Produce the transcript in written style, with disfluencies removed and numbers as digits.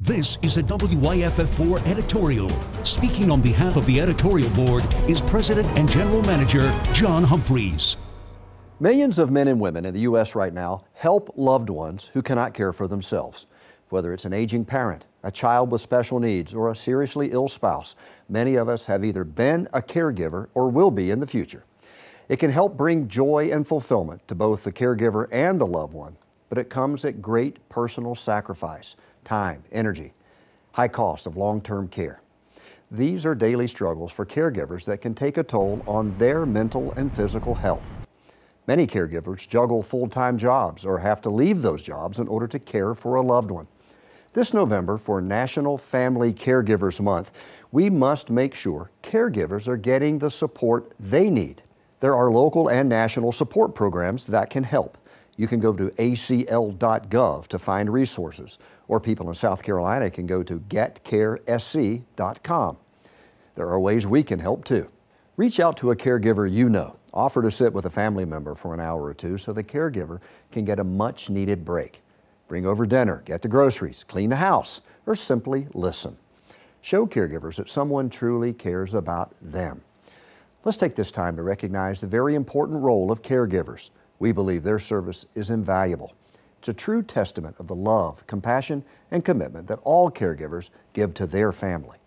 This is a WYFF4 editorial. Speaking on behalf of the editorial board is President and General Manager John Humphreys. Millions of men and women in the U.S. right now help loved ones who cannot care for themselves. Whether it's an aging parent, a child with special needs, or a seriously ill spouse, many of us have either been a caregiver or will be in the future. It can help bring joy and fulfillment to both the caregiver and the loved one, but it comes at great personal sacrifice, time, energy, high cost of long-term care. These are daily struggles for caregivers that can take a toll on their mental and physical health. Many caregivers juggle full-time jobs or have to leave those jobs in order to care for a loved one. This November, for National Family Caregivers Month, we must make sure caregivers are getting the support they need. There are local and national support programs that can help. You can go to ACL.gov to find resources, or people in South Carolina can go to getcaresc.com. There are ways we can help too. Reach out to a caregiver you know. Offer to sit with a family member for an hour or two so the caregiver can get a much needed break. Bring over dinner, get the groceries, clean the house, or simply listen. Show caregivers that someone truly cares about them. Let's take this time to recognize the very important role of caregivers. We believe their service is invaluable. It's a true testament of the love, compassion, and commitment that all caregivers give to their family.